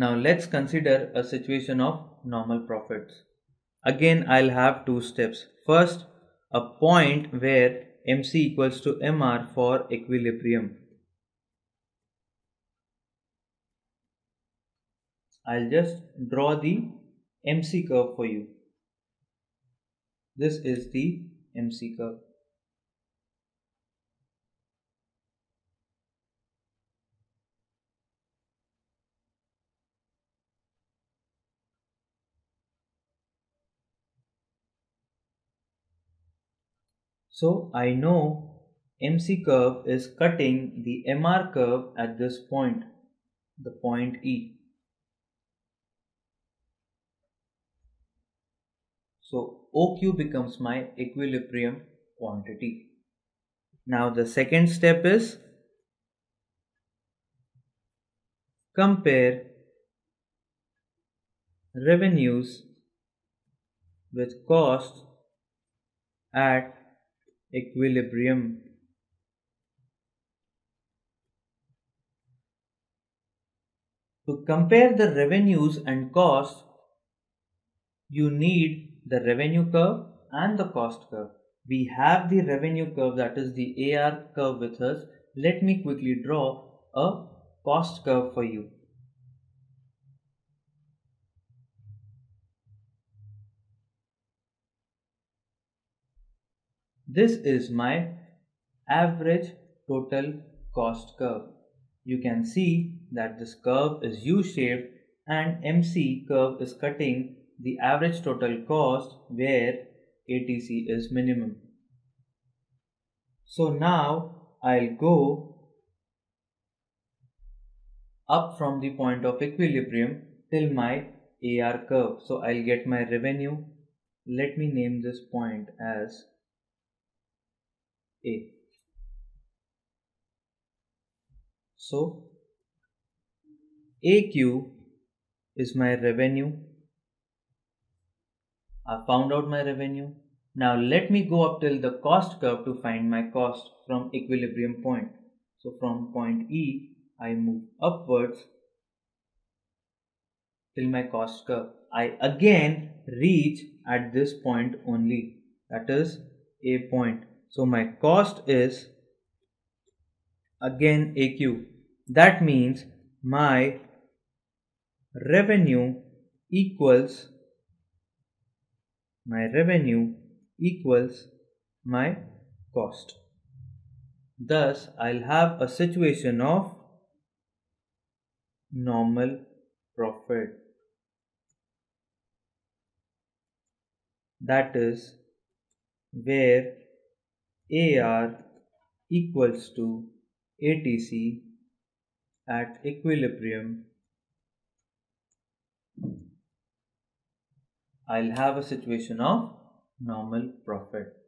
Now let's consider a situation of normal profits. Again, I'll have two steps. First, a point where MC equals to MR for equilibrium. I'll just draw the MC curve for you. This is the MC curve. So I know MC curve is cutting the MR curve at this point, the point E. So OQ becomes my equilibrium quantity. Now the second step is compare revenues with costs at equilibrium. To compare the revenues and costs, you need the revenue curve and the cost curve. We have the revenue curve, that is the AR curve, with us. Let me quickly draw a cost curve for you. This is my average total cost curve. You can see that this curve is U-shaped and MC curve is cutting the average total cost where ATC is minimum. So now I'll go up from the point of equilibrium till my AR curve. So I'll get my revenue. Let me name this point as A. So AQ is my revenue. I found out my revenue. Now let me go up till the cost curve to find my cost from equilibrium point. So from point E, I move upwards till my cost curve. I again reach at this point only, that is A point. So my cost is again AQ. That means my revenue equals my cost. Thus, I'll have a situation of normal profit. That is where AR equals to ATC at equilibrium. I'll have a situation of normal profit.